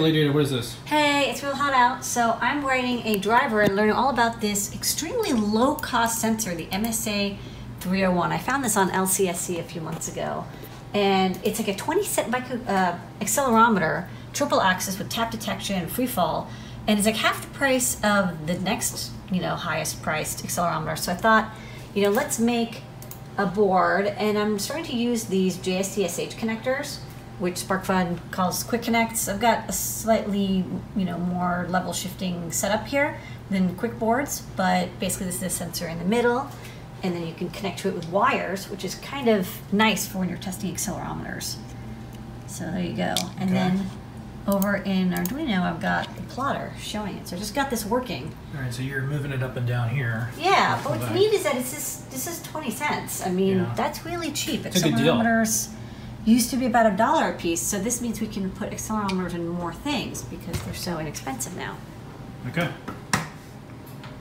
Lady, what is this? Hey, it's real hot out, so I'm writing a driver and learning all about this extremely low-cost sensor, the MSA 301. I found this on LCSC a few months ago, and it's like a 20-cent accelerometer, triple-axis with tap detection and free fall, and it's like half the price of the next, highest-priced accelerometer. So I thought, let's make a board, and I'm starting to use these JST SH connectors, which SparkFun calls quick connects. I've got a slightly, more level shifting setup here than quick boards, but basically this is a sensor in the middle, and then you can connect to it with wires, which is kind of nice for when you're testing accelerometers. So there you go. And then over in Arduino, I've got the plotter showing it. So I just got this working. All right, so you're moving it up and down here. Yeah, but what's neat is that it's this is 20 cents. I mean, that's really cheap. It's a good deal. Used to be about $1 a piece, so this means we can put accelerometers in more things because they're so inexpensive now. Okay.